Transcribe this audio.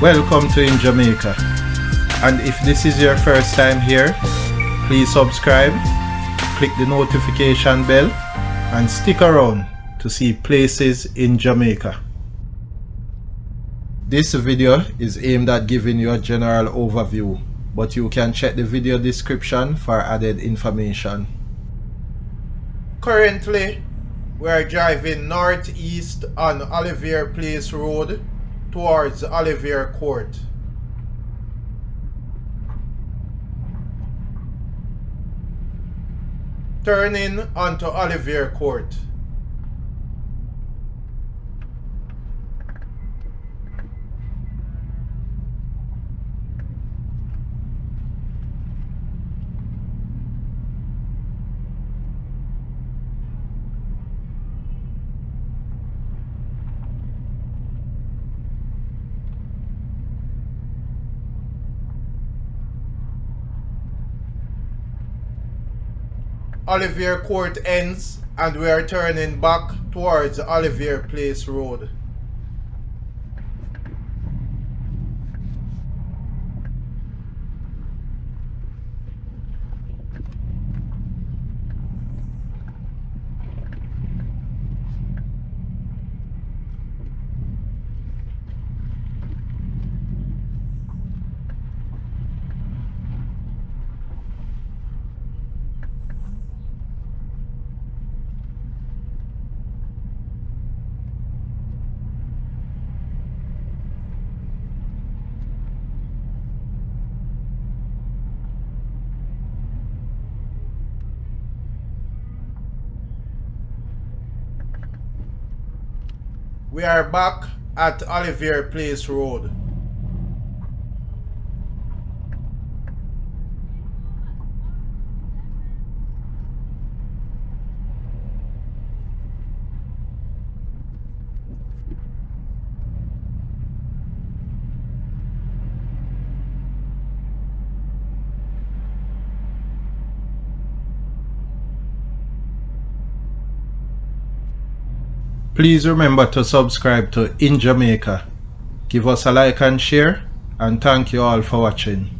Welcome to In Jamaica, and if this is your first time here, please subscribe, click the notification bell and stick around to see places in Jamaica. This video is aimed at giving you a general overview, but you can check the video description for added information. Currently, we are driving northeast on Olivier Place Road towards Olivier Court. Turning onto Olivier Court. Olivier Court ends and we are turning back towards Olivier Place Road. We are back at Olivier Place Road. Please remember to subscribe to In Jamaica. Give us a like and share, and thank you all for watching.